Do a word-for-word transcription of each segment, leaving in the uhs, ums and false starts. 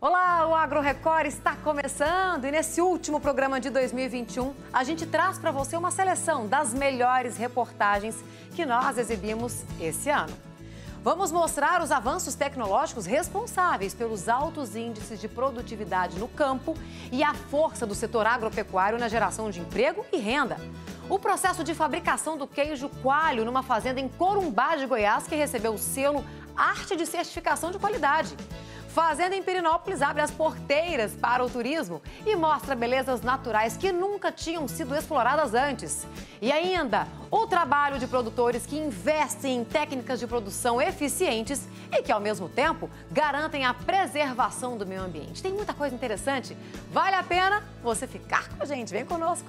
Olá, o Agro Record está começando e nesse último programa de dois mil e vinte e um, a gente traz para você uma seleção das melhores reportagens que nós exibimos esse ano. Vamos mostrar os avanços tecnológicos responsáveis pelos altos índices de produtividade no campo e a força do setor agropecuário na geração de emprego e renda. O processo de fabricação do queijo coalho numa fazenda em Corumbá de Goiás que recebeu o selo Arte de Certificação de Qualidade. Fazenda em Pirenópolis abre as porteiras para o turismo e mostra belezas naturais que nunca tinham sido exploradas antes. E ainda, o trabalho de produtores que investem em técnicas de produção eficientes e que, ao mesmo tempo, garantem a preservação do meio ambiente. Tem muita coisa interessante. Vale a pena você ficar com a gente. Vem conosco.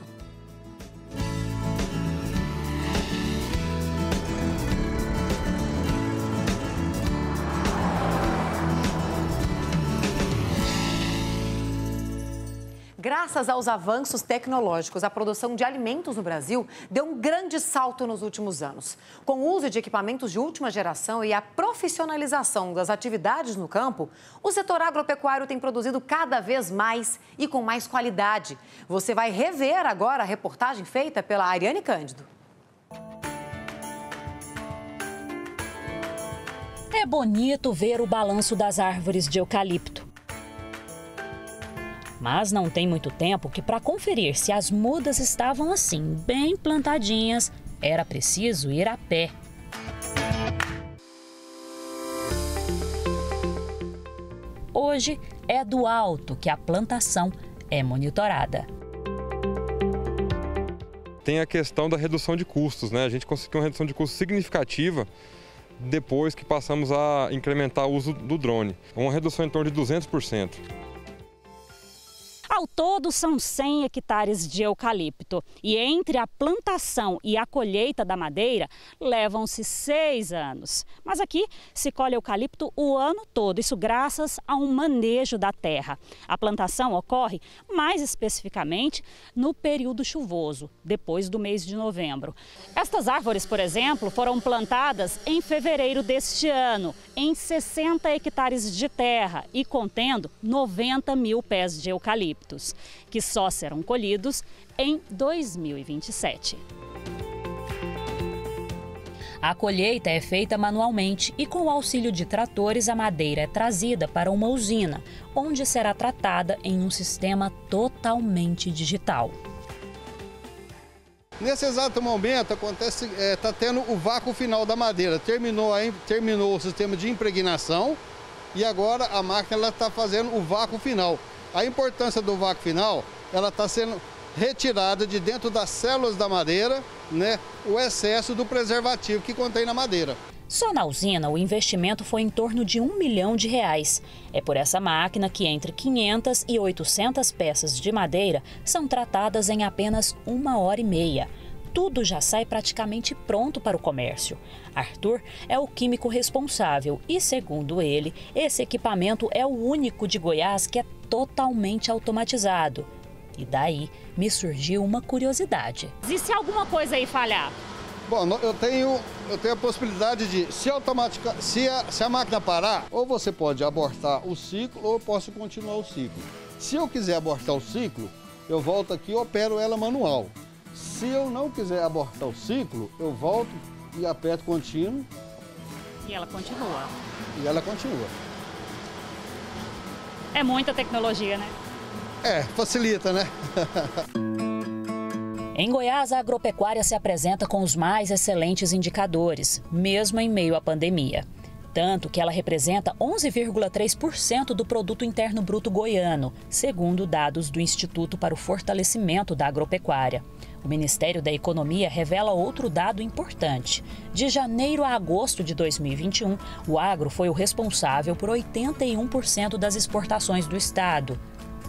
Graças aos avanços tecnológicos, a produção de alimentos no Brasil deu um grande salto nos últimos anos. Com o uso de equipamentos de última geração e a profissionalização das atividades no campo, o setor agropecuário tem produzido cada vez mais e com mais qualidade. Você vai rever agora a reportagem feita pela Ariane Cândido. É bonito ver o balanço das árvores de eucalipto. Mas não tem muito tempo que, para conferir se as mudas estavam assim, bem plantadinhas, era preciso ir a pé. Hoje é do alto que a plantação é monitorada. Tem a questão da redução de custos, né? A gente conseguiu uma redução de custos significativa depois que passamos a incrementar o uso do drone. Uma redução em torno de duzentos por cento. Ao todo, são cem hectares de eucalipto e entre a plantação e a colheita da madeira levam-se seis anos. Mas aqui se colhe eucalipto o ano todo, isso graças a um manejo da terra. A plantação ocorre mais especificamente no período chuvoso, depois do mês de novembro. Estas árvores, por exemplo, foram plantadas em fevereiro deste ano, em sessenta hectares de terra e contendo noventa mil pés de eucalipto, que só serão colhidos em dois mil e vinte e sete. A colheita é feita manualmente e com o auxílio de tratores a madeira é trazida para uma usina, onde será tratada em um sistema totalmente digital. Nesse exato momento acontece, é, tá tendo o vácuo final da madeira. Terminou, a, terminou o sistema de impregnação e agora a máquina ela está fazendo o vácuo final. A importância do vácuo final, ela está sendo retirada de dentro das células da madeira, né, o excesso do preservativo que contém na madeira. Só na usina, o investimento foi em torno de um milhão de reais. É por essa máquina que entre quinhentas e oitocentas peças de madeira são tratadas em apenas uma hora e meia. Tudo já sai praticamente pronto para o comércio. Arthur é o químico responsável e, segundo ele, esse equipamento é o único de Goiás que é totalmente automatizado. E daí me surgiu uma curiosidade. E se alguma coisa aí falhar? Bom, eu tenho, eu tenho a possibilidade de, se, automática, se, a, se a máquina parar, ou você pode abortar o ciclo ou eu posso continuar o ciclo. Se eu quiser abortar o ciclo, eu volto aqui e opero ela manual. Se eu não quiser abortar o ciclo, eu volto e aperto contínuo. E ela continua. E ela continua. É muita tecnologia, né? É, facilita, né? Em Goiás, a agropecuária se apresenta com os mais excelentes indicadores, mesmo em meio à pandemia. Tanto que ela representa onze vírgula três por cento do produto interno bruto goiano, segundo dados do Instituto para o Fortalecimento da Agropecuária. O Ministério da Economia revela outro dado importante. De janeiro a agosto de dois mil e vinte e um, o agro foi o responsável por oitenta e um por cento das exportações do estado.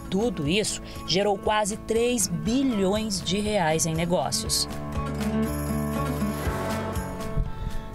Tudo isso gerou quase três bilhões de reais em negócios.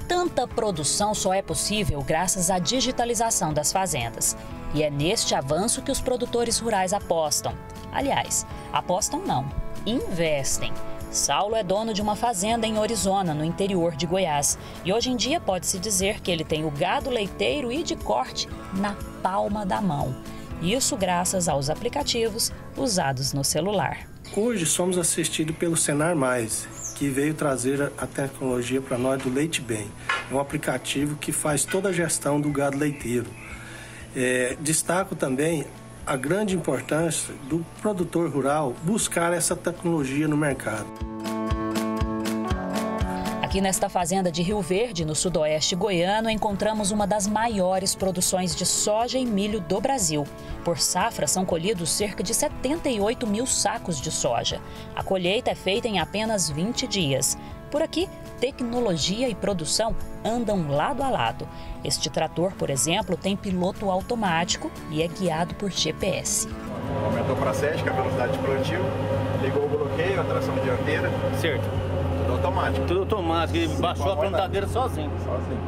Tanta produção só é possível graças à digitalização das fazendas. E é neste avanço que os produtores rurais apostam. Aliás, apostam não. Investem. Saulo é dono de uma fazenda em Orizona, no interior de Goiás. E hoje em dia pode-se dizer que ele tem o gado leiteiro e de corte na palma da mão. Isso graças aos aplicativos usados no celular. Hoje somos assistidos pelo Senar Mais, que veio trazer a tecnologia para nós do Leite Bem. É um aplicativo que faz toda a gestão do gado leiteiro. É, destaco também a grande importância do produtor rural buscar essa tecnologia no mercado. Aqui nesta fazenda de Rio Verde, no sudoeste goiano, encontramos uma das maiores produções de soja e milho do Brasil. Por safra, são colhidos cerca de setenta e oito mil sacos de soja. A colheita é feita em apenas vinte dias. Por aqui, tecnologia e produção andam lado a lado. Este trator, por exemplo, tem piloto automático e é guiado por G P S. Aumentou para sete, que é a velocidade de plantio, ligou o bloqueio, a tração dianteira. Certo. Automático. Tudo automático, ele baixou a plantadeira sozinho. sozinho.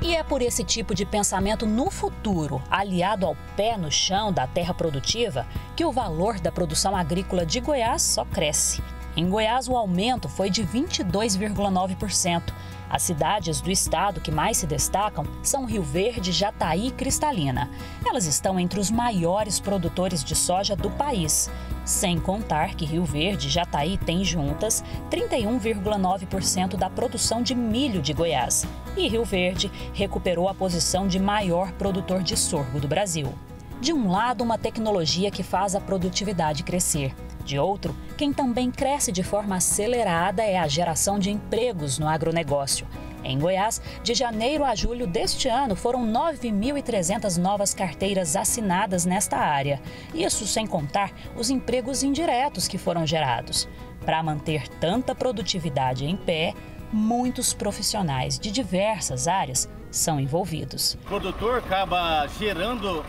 E é por esse tipo de pensamento no futuro, aliado ao pé no chão da terra produtiva, que o valor da produção agrícola de Goiás só cresce. Em Goiás, o aumento foi de vinte e dois vírgula nove por cento. As cidades do estado que mais se destacam são Rio Verde, Jataí e Cristalina. Elas estão entre os maiores produtores de soja do país. Sem contar que Rio Verde e Jataí têm juntas trinta e um vírgula nove por cento da produção de milho de Goiás. E Rio Verde recuperou a posição de maior produtor de sorgo do Brasil. De um lado, uma tecnologia que faz a produtividade crescer. De outro, quem também cresce de forma acelerada é a geração de empregos no agronegócio. Em Goiás, de janeiro a julho deste ano, foram nove mil e trezentas novas carteiras assinadas nesta área. Isso sem contar os empregos indiretos que foram gerados. Para manter tanta produtividade em pé, muitos profissionais de diversas áreas são envolvidos. O produtor acaba gerando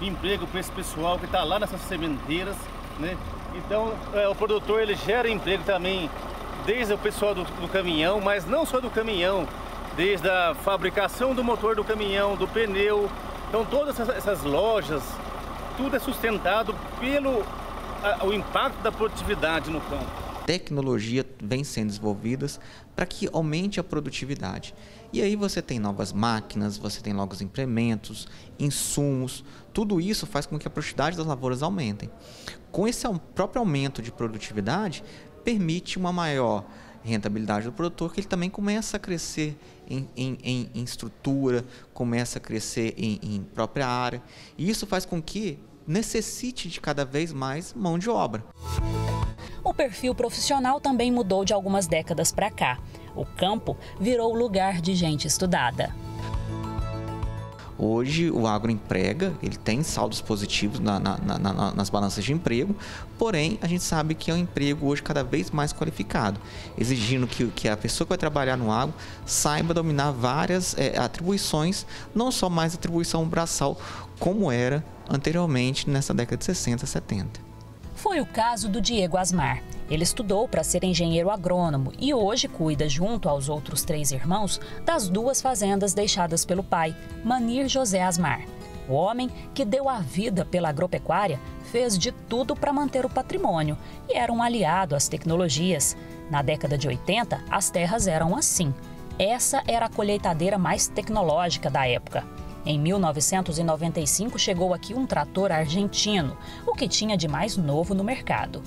emprego para esse pessoal que está lá nessas sementeiras, né? Então, é, o produtor ele gera emprego também, desde o pessoal do, do caminhão, mas não só do caminhão, desde a fabricação do motor do caminhão, do pneu. Então, todas essas, essas lojas, tudo é sustentado pelo a, o impacto da produtividade no campo. Tecnologia vem sendo desenvolvidas para que aumente a produtividade. E aí você tem novas máquinas, você tem novos implementos, insumos, tudo isso faz com que a produtividade das lavouras aumentem. Com esse próprio aumento de produtividade, permite uma maior rentabilidade do produtor, que ele também começa a crescer em, em, em, em estrutura, começa a crescer em, em própria área. E isso faz com que necessite de cada vez mais mão de obra. O perfil profissional também mudou de algumas décadas para cá. O campo virou lugar de gente estudada. Hoje o agro emprega, ele tem saldos positivos na, na, na, na, nas balanças de emprego, porém a gente sabe que é um emprego hoje cada vez mais qualificado, exigindo que, que a pessoa que vai trabalhar no agro saiba dominar várias é, atribuições, não só mais atribuição braçal, como era anteriormente nessa década de sessenta, setenta. Foi o caso do Diego Asmar. Ele estudou para ser engenheiro agrônomo e hoje cuida, junto aos outros três irmãos, das duas fazendas deixadas pelo pai, Manir José Asmar. O homem que deu a vida pela agropecuária fez de tudo para manter o patrimônio e era um aliado às tecnologias. Na década de oitenta, as terras eram assim. Essa era a colheitadeira mais tecnológica da época. Em mil novecentos e noventa e cinco, chegou aqui um trator argentino, o que tinha de mais novo no mercado.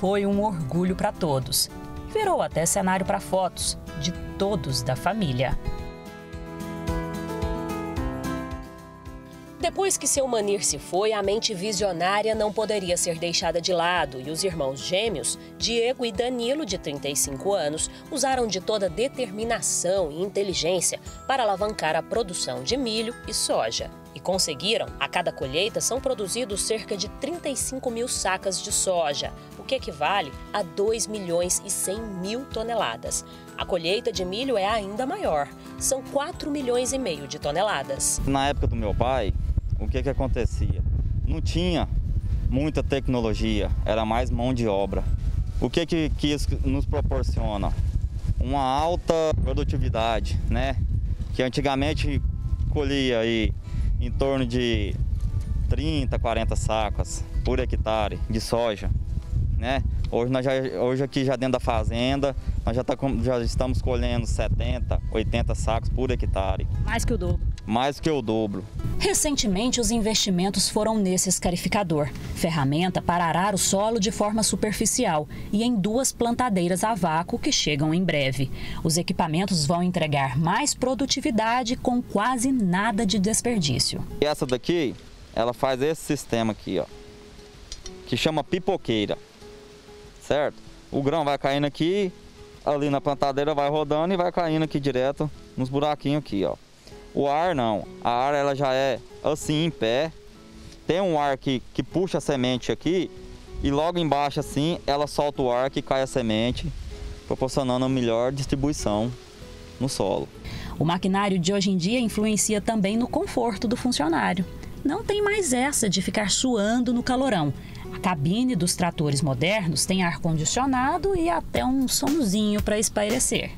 Foi um orgulho para todos. Virou até cenário para fotos de todos da família. Depois que seu Manir se foi, a mente visionária não poderia ser deixada de lado e os irmãos gêmeos, Diego e Danilo, de trinta e cinco anos, usaram de toda determinação e inteligência para alavancar a produção de milho e soja. E conseguiram. A cada colheita são produzidos cerca de trinta e cinco mil sacas de soja, o que equivale a dois milhões e cem mil toneladas. A colheita de milho é ainda maior, são quatro milhões e meio de toneladas. Na época do meu pai, o que que acontecia? Não tinha muita tecnologia, era mais mão de obra. O que que, que isso nos proporciona? Uma alta produtividade, né? Que antigamente colhia aí em torno de trinta, quarenta sacos por hectare de soja, né? Hoje, nós já, hoje aqui já dentro da fazenda, nós já, tá, já estamos colhendo setenta, oitenta sacos por hectare. Mais que o dobro. mais que o dobro. Recentemente, os investimentos foram nesse escarificador, ferramenta para arar o solo de forma superficial, e em duas plantadeiras a vácuo que chegam em breve. Os equipamentos vão entregar mais produtividade com quase nada de desperdício. E essa daqui, ela faz esse sistema aqui, ó, que chama pipoqueira, certo? O grão vai caindo aqui, ali na plantadeira vai rodando e vai caindo aqui direto nos buraquinhos aqui, ó. O ar não, a ar ela já é assim em pé, tem um ar que, que puxa a semente aqui e logo embaixo assim ela solta o ar que cai a semente, proporcionando uma melhor distribuição no solo. O maquinário de hoje em dia influencia também no conforto do funcionário. Não tem mais essa de ficar suando no calorão. A cabine dos tratores modernos tem ar-condicionado e até um somzinho para espairecer.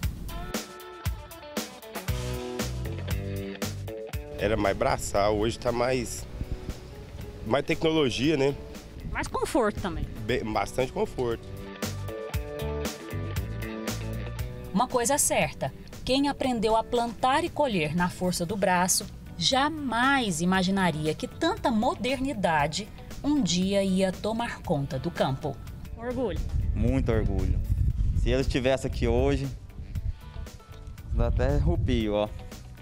Era mais braçal, hoje está mais, mais tecnologia, né? Mais conforto também. Bem, bastante conforto. Uma coisa é certa, quem aprendeu a plantar e colher na força do braço jamais imaginaria que tanta modernidade um dia ia tomar conta do campo. Orgulho. Muito orgulho. Se ele estivesse aqui hoje, dá até arrepio, ó.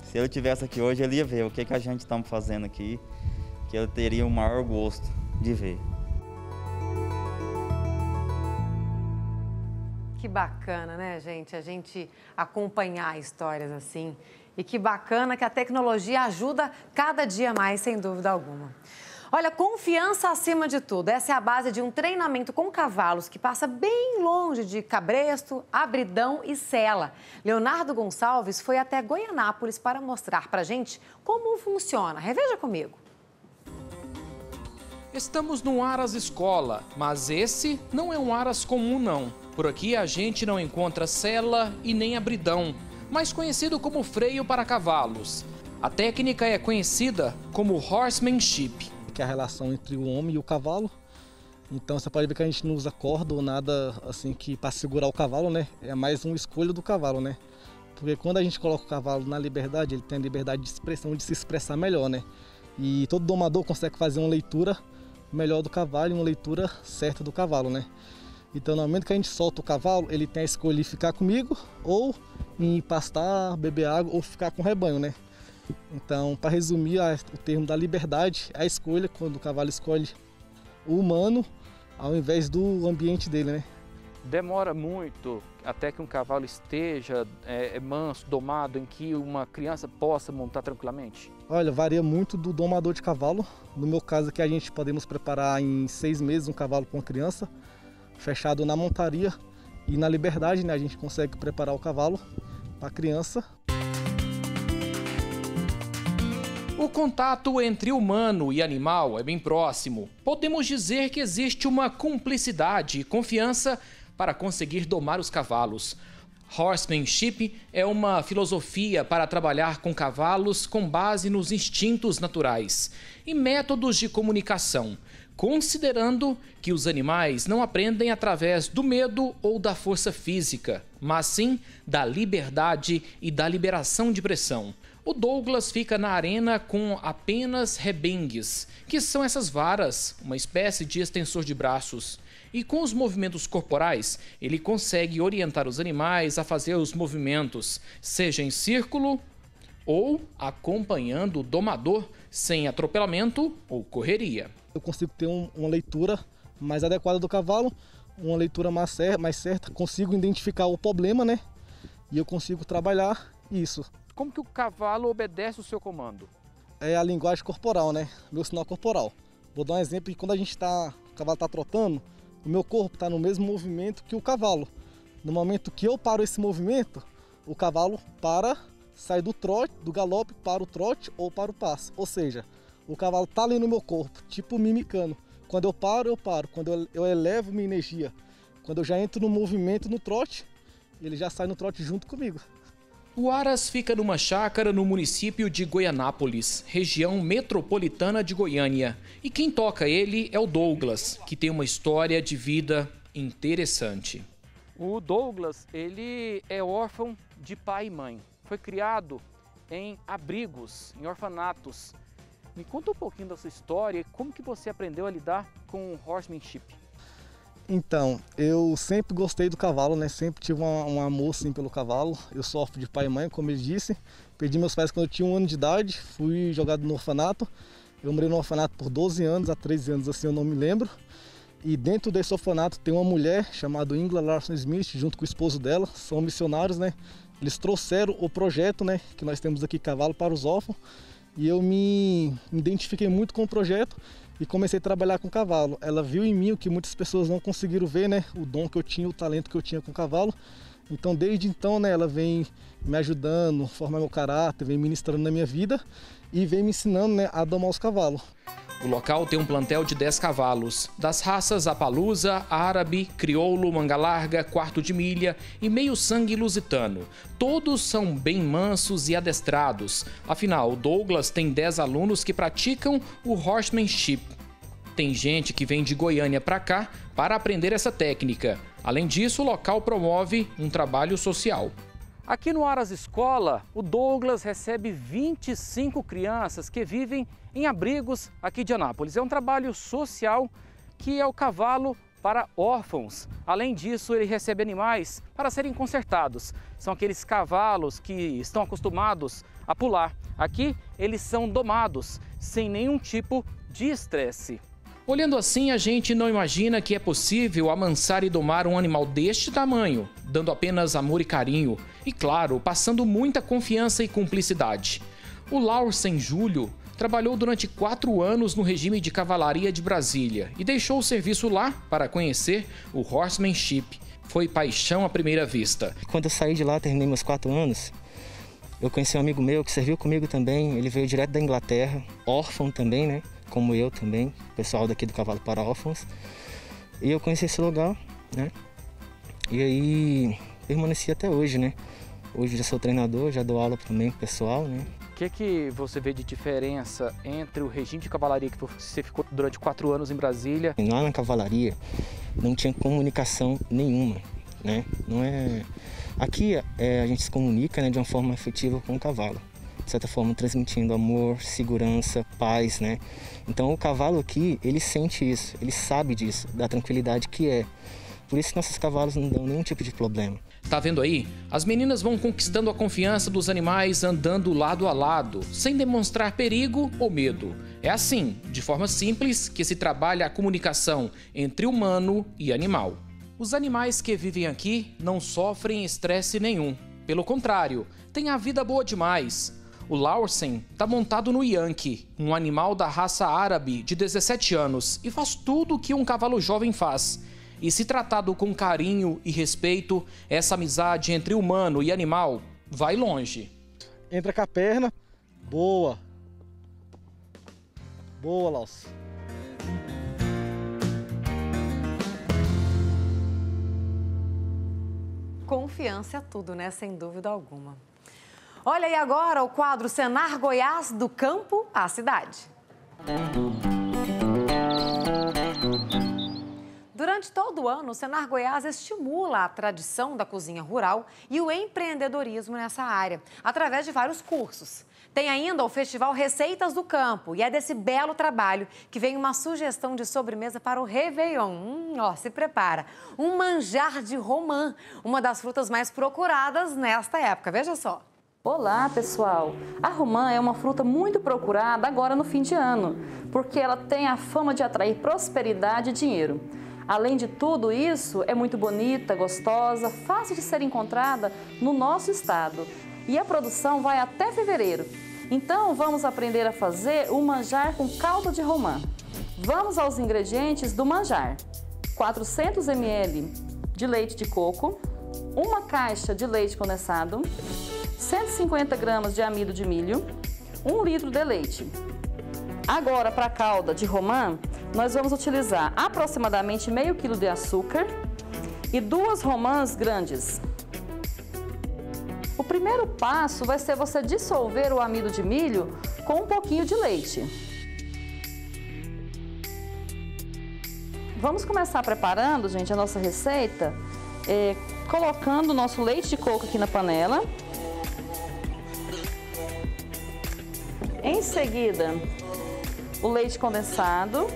Se ele estivesse aqui hoje, ele ia ver o que, que a gente estamos fazendo aqui, que ele teria o maior gosto de ver. Que bacana, né, gente? A gente acompanhar histórias assim. E que bacana que a tecnologia ajuda cada dia mais, sem dúvida alguma. Olha, confiança acima de tudo. Essa é a base de um treinamento com cavalos que passa bem longe de cabresto, abridão e sela. Leonardo Gonçalves foi até Goianápolis para mostrar pra gente como funciona. Reveja comigo. Estamos no Haras Escola, mas esse não é um Haras comum, não. Por aqui a gente não encontra sela e nem abridão, mais conhecido como freio para cavalos. A técnica é conhecida como horsemanship, que é a relação entre o homem e o cavalo. Então você pode ver que a gente não usa corda ou nada assim que para segurar o cavalo, né? É mais uma escolha do cavalo, né? Porque quando a gente coloca o cavalo na liberdade, ele tem a liberdade de expressão, de se expressar melhor, né? E todo domador consegue fazer uma leitura melhor do cavalo e uma leitura certa do cavalo, né? Então no momento que a gente solta o cavalo, ele tem a escolha de ficar comigo ou em pastar, beber água ou ficar com o rebanho, né? Então, para resumir o termo da liberdade, é a escolha, quando o cavalo escolhe o humano ao invés do ambiente dele, né? Demora muito até que um cavalo esteja é, manso, domado, em que uma criança possa montar tranquilamente? Olha, varia muito do domador de cavalo. No meu caso aqui, a gente podemos preparar em seis meses um cavalo com uma criança, fechado na montaria e na liberdade, né? A gente consegue preparar o cavalo para a criança. O contato entre humano e animal é bem próximo. Podemos dizer que existe uma cumplicidade e confiança para conseguir domar os cavalos. Horsemanship é uma filosofia para trabalhar com cavalos com base nos instintos naturais e métodos de comunicação, considerando que os animais não aprendem através do medo ou da força física, mas sim da liberdade e da liberação de pressão. O Douglas fica na arena com apenas rebengues, que são essas varas, uma espécie de extensor de braços. E com os movimentos corporais, ele consegue orientar os animais a fazer os movimentos, seja em círculo ou acompanhando o domador, sem atropelamento ou correria. Eu consigo ter um, uma leitura mais adequada do cavalo, uma leitura mais, mais certa, consigo identificar o problema, né? E eu consigo trabalhar isso. Como que o cavalo obedece o seu comando? É a linguagem corporal, né? Meu sinal corporal. Vou dar um exemplo de quando a gente tá, o cavalo está trotando, o meu corpo está no mesmo movimento que o cavalo. No momento que eu paro esse movimento, o cavalo para, sai do trote, do galope para o trote ou para o passo. Ou seja, o cavalo está ali no meu corpo, tipo mimicando. Quando eu paro, eu paro. Quando eu, eu elevo minha energia, quando eu já entro no movimento no trote, ele já sai no trote junto comigo. O Haras fica numa chácara no município de Goianápolis, região metropolitana de Goiânia. E quem toca ele é o Douglas, que tem uma história de vida interessante. O Douglas, ele é órfão de pai e mãe. Foi criado em abrigos, em orfanatos. Me conta um pouquinho da sua história e como que você aprendeu a lidar com horsemanship. Então, eu sempre gostei do cavalo, né? Sempre tive uma, um amor sim, pelo cavalo. Eu sofro de pai e mãe, como ele disse. Perdi meus pais quando eu tinha um ano de idade, fui jogado no orfanato. Eu morei no orfanato por doze anos, há treze anos assim eu não me lembro. E dentro desse orfanato tem uma mulher chamada Ingrid Larson Smith, junto com o esposo dela, são missionários, né? Eles trouxeram o projeto, né, que nós temos aqui, Cavalo para os Órfãos. E eu me identifiquei muito com o projeto e comecei a trabalhar com cavalo. Ela viu em mim o que muitas pessoas não conseguiram ver, né? O dom que eu tinha, o talento que eu tinha com o cavalo. Então, desde então, né, ela vem me ajudando, formar meu caráter, vem ministrando na minha vida e vem me ensinando, né, a domar os cavalos. O local tem um plantel de dez cavalos, das raças apalusa, árabe, crioulo, manga larga, quarto de milha e meio sangue lusitano. Todos são bem mansos e adestrados. Afinal, o Douglas tem dez alunos que praticam o horsemanship. Tem gente que vem de Goiânia para cá para aprender essa técnica. Além disso, o local promove um trabalho social. Aqui no Haras Escola, o Douglas recebe vinte e cinco crianças que vivem em abrigos aqui de Anápolis. É um trabalho social que é o cavalo para órfãos. Além disso, ele recebe animais para serem consertados. São aqueles cavalos que estão acostumados a pular. Aqui, eles são domados, sem nenhum tipo de estresse. Olhando assim, a gente não imagina que é possível amansar e domar um animal deste tamanho, dando apenas amor e carinho, e claro, passando muita confiança e cumplicidade. O Laursen Júlio trabalhou durante quatro anos no regime de cavalaria de Brasília e deixou o serviço lá para conhecer o horsemanship. Foi paixão à primeira vista. Quando eu saí de lá, terminei meus quatro anos, eu conheci um amigo meu que serviu comigo também, ele veio direto da Inglaterra, órfão também, né? Como eu também, pessoal daqui do Cavalo para Órfãos. E eu conheci esse lugar, né? E aí permaneci até hoje, né? Hoje já sou treinador, já dou aula também pro pessoal, né? O que que você vê de diferença entre o regime de cavalaria que você ficou durante quatro anos em Brasília? Lá na cavalaria não tinha comunicação nenhuma, né? Não é... Aqui é, a gente se comunica, né, de uma forma afetiva com o cavalo. De certa forma, transmitindo amor, segurança, paz, né? Então, o cavalo aqui, ele sente isso, ele sabe disso, da tranquilidade que é. Por isso que nossos cavalos não dão nenhum tipo de problema. Tá vendo aí? As meninas vão conquistando a confiança dos animais andando lado a lado, sem demonstrar perigo ou medo. É assim, de forma simples, que se trabalha a comunicação entre humano e animal. Os animais que vivem aqui não sofrem estresse nenhum. Pelo contrário, têm a vida boa demais. O Laursen está montado no Yankee, um animal da raça árabe de dezessete anos, e faz tudo o que um cavalo jovem faz. E se tratado com carinho e respeito, essa amizade entre humano e animal vai longe. Entra com a perna. Boa. Boa, Laursen. Confiança é tudo, né? Sem dúvida alguma. Olha aí agora o quadro Senar Goiás, do campo à cidade. Durante todo o ano, o Senar Goiás estimula a tradição da cozinha rural e o empreendedorismo nessa área, através de vários cursos. Tem ainda o Festival Receitas do Campo, e é desse belo trabalho que vem uma sugestão de sobremesa para o Réveillon. Hum, ó, se prepara! Um manjar de romã, uma das frutas mais procuradas nesta época. Veja só! Olá, pessoal! A romã é uma fruta muito procurada agora no fim de ano, porque ela tem a fama de atrair prosperidade e dinheiro. Além de tudo isso, é muito bonita, gostosa, fácil de ser encontrada no nosso estado. E a produção vai até fevereiro. Então, vamos aprender a fazer o manjar com caldo de romã. Vamos aos ingredientes do manjar. quatrocentos mililitros de leite de coco, uma caixa de leite condensado, cento e cinquenta gramas de amido de milho, um litro de leite. Agora, para a calda de romã, nós vamos utilizar aproximadamente meio quilo de açúcar e duas romãs grandes. O primeiro passo vai ser você dissolver o amido de milho com um pouquinho de leite. Vamos começar preparando, gente, a nossa receita, é, colocando o nosso leite de coco aqui na panela. seguida, o leite condensado.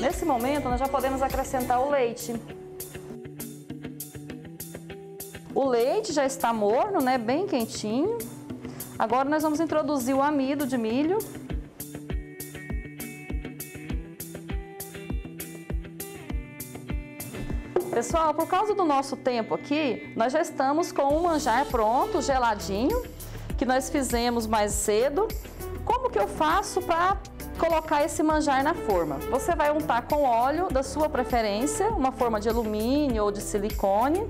Nesse momento, nós já podemos acrescentar o leite. O leite já está morno, né? Bem quentinho. Agora nós vamos introduzir o amido de milho. Pessoal, por causa do nosso tempo aqui, nós já estamos com o manjar pronto, geladinho, que nós fizemos mais cedo. Como que eu faço para colocar esse manjar na forma? Você vai untar com óleo da sua preferência, uma forma de alumínio ou de silicone.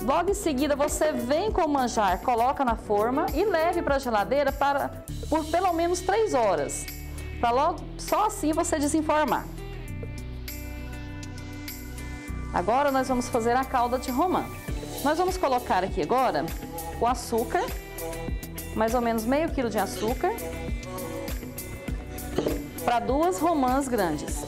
Logo em seguida, você vem com o manjar, coloca na forma e leve para a geladeira para, por pelo menos três horas. Para logo, só assim você desenformar. Agora nós vamos fazer a calda de romã. Nós vamos colocar aqui agora o açúcar, mais ou menos meio quilo de açúcar, para duas romãs grandes.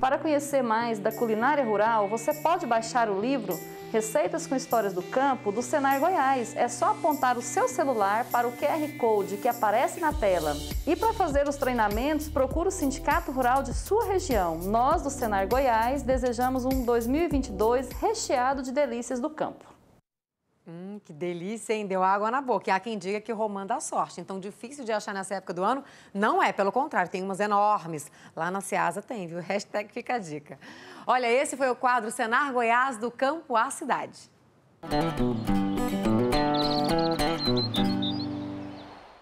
Para conhecer mais da culinária rural, você pode baixar o livro Receitas com Histórias do Campo, do Senar Goiás. É só apontar o seu celular para o Q R Code que aparece na tela. E para fazer os treinamentos, procure o Sindicato Rural de sua região. Nós, do Senar Goiás, desejamos um dois mil e vinte e dois recheado de delícias do campo. Hum, que delícia, hein? Deu água na boca. E há quem diga que romã dá sorte, então difícil de achar nessa época do ano. Não é, pelo contrário, tem umas enormes. Lá na Ceasa tem, viu? Hashtag fica a dica. Olha, esse foi o quadro Senar Goiás, do campo à cidade.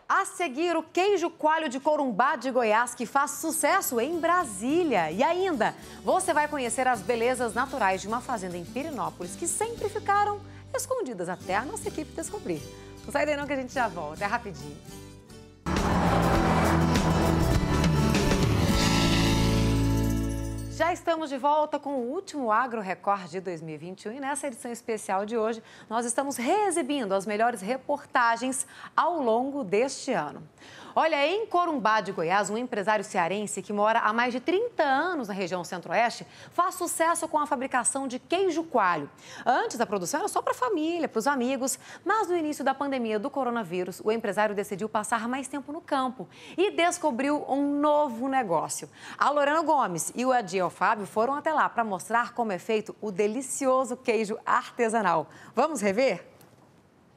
A seguir, o queijo coalho de Corumbá de Goiás, que faz sucesso em Brasília. E ainda, você vai conhecer as belezas naturais de uma fazenda em Pirenópolis, que sempre ficaram escondidas até a nossa equipe descobrir. Não sai daí não que a gente já volta, é rapidinho. Já estamos de volta com o último Agro Record de dois mil e vinte e um e nessa edição especial de hoje nós estamos reexibindo as melhores reportagens ao longo deste ano. Olha, em Corumbá de Goiás, um empresário cearense que mora há mais de trinta anos na região centro-oeste faz sucesso com a fabricação de queijo coalho. Antes, a produção era só para a família, para os amigos, mas no início da pandemia do coronavírus, o empresário decidiu passar mais tempo no campo e descobriu um novo negócio. A Lorena Gomes e o Adiel Fábio foram até lá para mostrar como é feito o delicioso queijo artesanal. Vamos rever?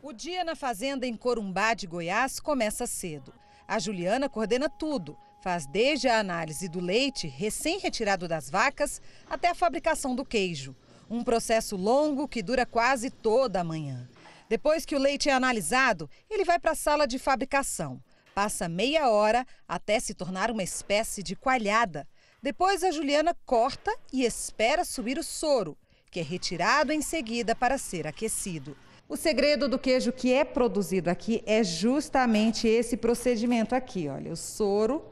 O dia na fazenda em Corumbá de Goiás começa cedo. A Juliana coordena tudo, faz desde a análise do leite recém-retirado das vacas até a fabricação do queijo. Um processo longo que dura quase toda a manhã. Depois que o leite é analisado, ele vai para a sala de fabricação. Passa meia hora até se tornar uma espécie de coalhada. Depois a Juliana corta e espera subir o soro, que é retirado em seguida para ser aquecido. O segredo do queijo que é produzido aqui é justamente esse procedimento aqui, olha, o soro,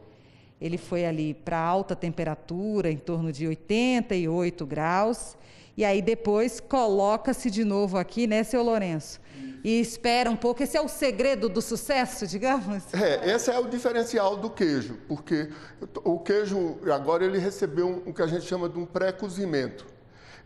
ele foi ali para alta temperatura, em torno de oitenta e oito graus, e aí depois coloca-se de novo aqui, né, seu Lourenço? E espera um pouco, esse é o segredo do sucesso, digamos? É, esse é o diferencial do queijo, porque o queijo agora ele recebeu o que a gente chama de um pré-cozimento.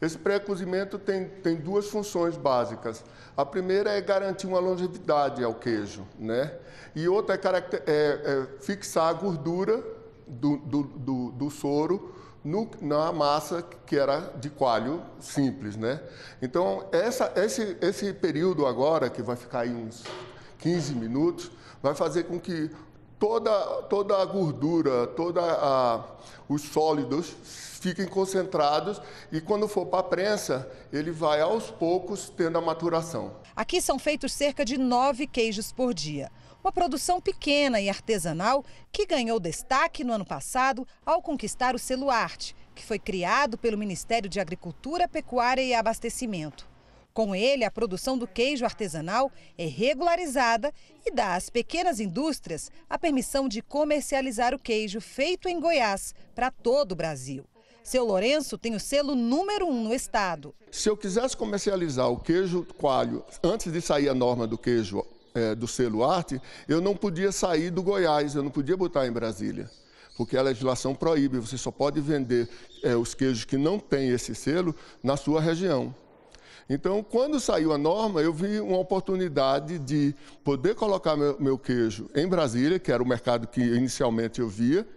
Esse pré-cozimento tem, tem duas funções básicas. A primeira é garantir uma longevidade ao queijo, né? E outra é, é, é fixar a gordura do, do, do, do soro no, na massa que era de coalho simples, né? Então, essa, esse, esse período agora, que vai ficar aí uns quinze minutos, vai fazer com que toda, toda a gordura, toda a, os sólidos fiquem concentrados e quando for para a prensa, ele vai aos poucos tendo a maturação. Aqui são feitos cerca de nove queijos por dia. Uma produção pequena e artesanal que ganhou destaque no ano passado ao conquistar o Selo Arte, que foi criado pelo Ministério de Agricultura, Pecuária e Abastecimento. Com ele, a produção do queijo artesanal é regularizada e dá às pequenas indústrias a permissão de comercializar o queijo feito em Goiás para todo o Brasil. Seu Lourenço tem o selo número um no estado. Se eu quisesse comercializar o queijo coalho antes de sair a norma do queijo é, do selo arte, eu não podia sair do Goiás, eu não podia botar em Brasília. Porque a legislação proíbe, você só pode vender é, os queijos que não têm esse selo na sua região. Então, quando saiu a norma, eu vi uma oportunidade de poder colocar meu, meu queijo em Brasília, que era o mercado que inicialmente eu via,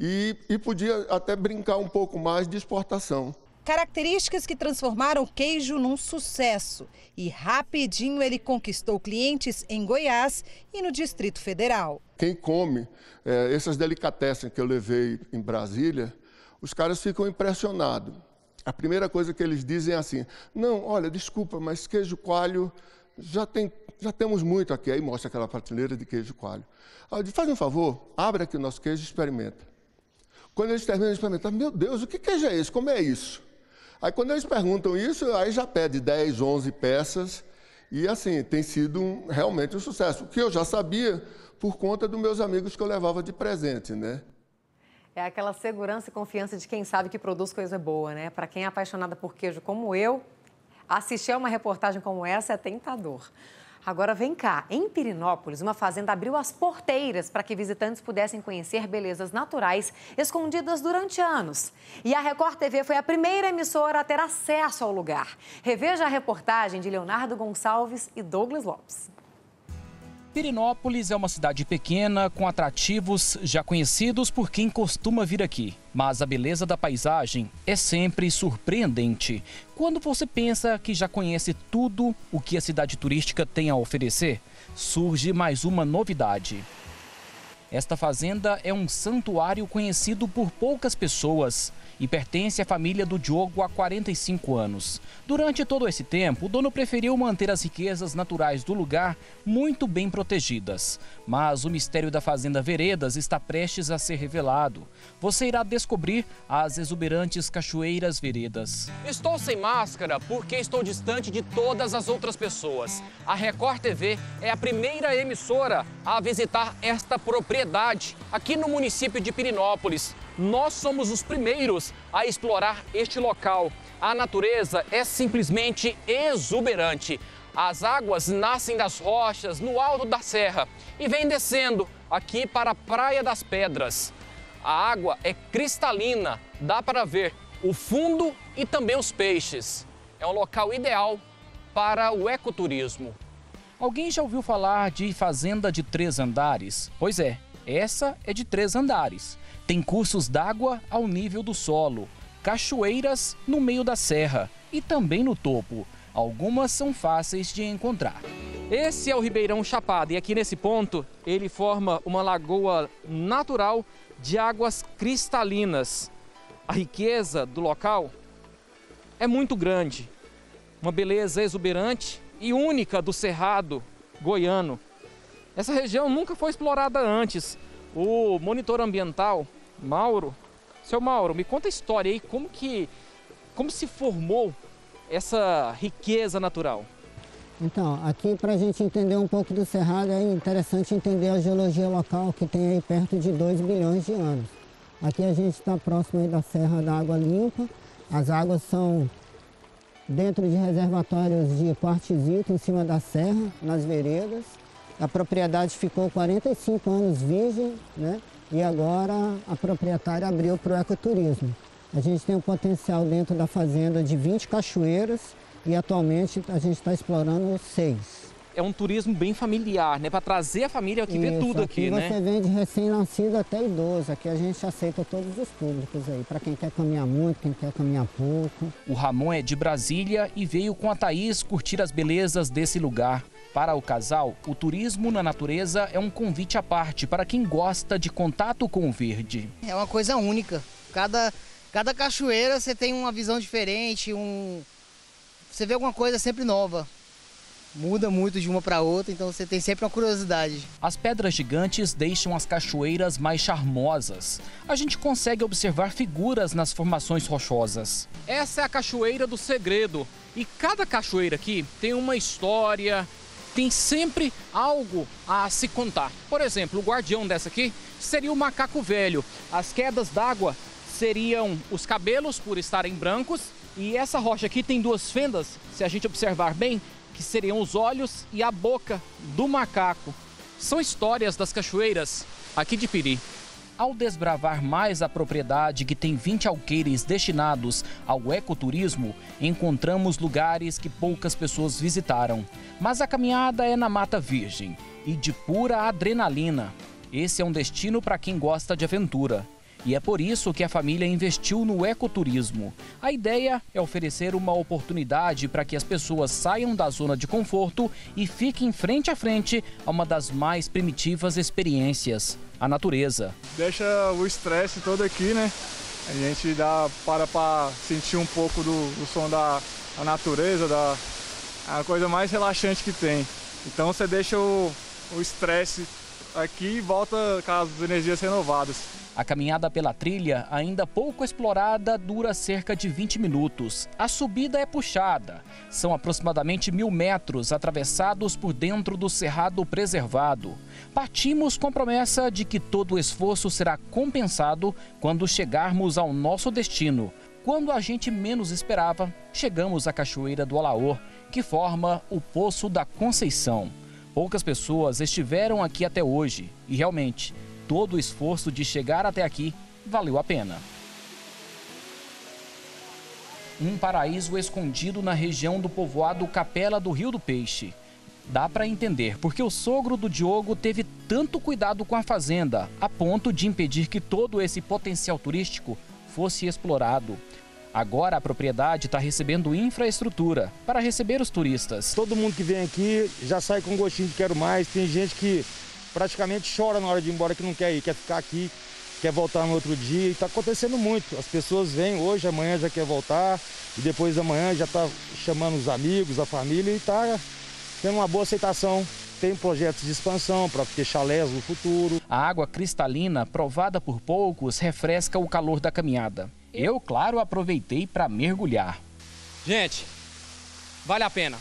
e, e podia até brincar um pouco mais de exportação. Características que transformaram o queijo num sucesso. E rapidinho ele conquistou clientes em Goiás e no Distrito Federal. Quem come é, essas delicatessen que eu levei em Brasília, os caras ficam impressionados. A primeira coisa que eles dizem é assim: não, olha, desculpa, mas queijo coalho já, tem, já temos muito aqui. Aí mostra aquela prateleira de queijo coalho. Aí eu digo: faz um favor, abre aqui o nosso queijo e experimenta. Quando eles terminam de experimentar, meu Deus, o que queijo é esse? Como é isso? Aí quando eles perguntam isso, aí já pede dez, onze peças. E assim, tem sido um, realmente um sucesso. O que eu já sabia por conta dos meus amigos que eu levava de presente, né? É aquela segurança e confiança de quem sabe que produz coisa boa, né? Para quem é apaixonada por queijo como eu, assistir a uma reportagem como essa é tentador. Agora vem cá, em Pirenópolis, uma fazenda abriu as porteiras para que visitantes pudessem conhecer belezas naturais escondidas durante anos. E a Record T V foi a primeira emissora a ter acesso ao lugar. Reveja a reportagem de Leonardo Gonçalves e Douglas Lopes. Pirenópolis é uma cidade pequena com atrativos já conhecidos por quem costuma vir aqui. Mas a beleza da paisagem é sempre surpreendente. Quando você pensa que já conhece tudo o que a cidade turística tem a oferecer, surge mais uma novidade. Esta fazenda é um santuário conhecido por poucas pessoas e pertence à família do Diogo há quarenta e cinco anos. Durante todo esse tempo, o dono preferiu manter as riquezas naturais do lugar muito bem protegidas. Mas o mistério da Fazenda Veredas está prestes a ser revelado. Você irá descobrir as exuberantes cachoeiras veredas. Estou sem máscara porque estou distante de todas as outras pessoas. A Record T V é a primeira emissora a visitar esta propriedade. Aqui no município de Pirenópolis, nós somos os primeiros a explorar este local. A natureza é simplesmente exuberante. As águas nascem das rochas no alto da serra e vêm descendo aqui para a Praia das Pedras. A água é cristalina, dá para ver o fundo e também os peixes. É um local ideal para o ecoturismo. Alguém já ouviu falar de fazenda de três andares? Pois é, essa é de três andares. Tem cursos d'água ao nível do solo, cachoeiras no meio da serra e também no topo. Algumas são fáceis de encontrar. Esse é o Ribeirão Chapada e aqui nesse ponto ele forma uma lagoa natural de águas cristalinas. A riqueza do local é muito grande, uma beleza exuberante e única do Cerrado Goiano. Essa região nunca foi explorada antes. O monitor ambiental, Mauro, seu Mauro, me conta a história aí, como que, como se formou essa riqueza natural? Então, aqui para a gente entender um pouco do Cerrado, é interessante entender a geologia local, que tem aí perto de dois bilhões de anos. Aqui a gente está próximo aí da Serra da Água Limpa, as águas são dentro de reservatórios de quartzito em cima da serra, nas veredas. A propriedade ficou quarenta e cinco anos virgem, né? E agora a proprietária abriu para o ecoturismo. A gente tem um potencial dentro da fazenda de vinte cachoeiras e atualmente a gente está explorando seis. É um turismo bem familiar, né? Para trazer a família que vê tudo aqui, aqui né? Você vem de recém-nascido até idoso. Aqui a gente aceita todos os públicos aí, para quem quer caminhar muito, quem quer caminhar pouco. O Ramon é de Brasília e veio com a Thaís curtir as belezas desse lugar. Para o casal, o turismo na natureza é um convite à parte para quem gosta de contato com o verde. É uma coisa única. Cada, cada cachoeira você tem uma visão diferente, um... você vê alguma coisa sempre nova. Muda muito de uma para outra, então você tem sempre uma curiosidade. As pedras gigantes deixam as cachoeiras mais charmosas. A gente consegue observar figuras nas formações rochosas. Essa é a Cachoeira do Segredo. E cada cachoeira aqui tem uma história, tem sempre algo a se contar. Por exemplo, o guardião dessa aqui seria o macaco velho. As quedas d'água seriam os cabelos, por estarem brancos. E essa rocha aqui tem duas fendas, se a gente observar bem, que seriam os olhos e a boca do macaco. São histórias das cachoeiras aqui de Piri. Ao desbravar mais a propriedade, que tem vinte alqueires destinados ao ecoturismo, encontramos lugares que poucas pessoas visitaram. Mas a caminhada é na Mata Virgem e de pura adrenalina. Esse é um destino para quem gosta de aventura. E é por isso que a família investiu no ecoturismo. A ideia é oferecer uma oportunidade para que as pessoas saiam da zona de conforto e fiquem frente a frente a uma das mais primitivas experiências, a natureza. Deixa o estresse todo aqui, né? A gente dá, para para sentir um pouco do, do som da, da natureza, da, a coisa mais relaxante que tem. Então você deixa o estresse aqui e volta com as energias renovadas. A caminhada pela trilha, ainda pouco explorada, dura cerca de vinte minutos. A subida é puxada. São aproximadamente mil metros atravessados por dentro do cerrado preservado. Partimos com a promessa de que todo o esforço será compensado quando chegarmos ao nosso destino. Quando a gente menos esperava, chegamos à Cachoeira do Alaor, que forma o Poço da Conceição. Poucas pessoas estiveram aqui até hoje e realmente... todo o esforço de chegar até aqui valeu a pena. Um paraíso escondido na região do povoado Capela do Rio do Peixe. Dá para entender porque o sogro do Diogo teve tanto cuidado com a fazenda, a ponto de impedir que todo esse potencial turístico fosse explorado. Agora a propriedade está recebendo infraestrutura para receber os turistas. Todo mundo que vem aqui já sai com gostinho de quero mais. Tem gente que... praticamente chora na hora de ir embora, que não quer ir, quer ficar aqui, quer voltar no outro dia. E está acontecendo muito. As pessoas vêm hoje, amanhã já quer voltar, e depois da manhã já está chamando os amigos, a família, e está tendo uma boa aceitação. Tem projetos de expansão para ter chalés no futuro. A água cristalina, provada por poucos, refresca o calor da caminhada. Eu, claro, aproveitei para mergulhar. Gente, vale a pena.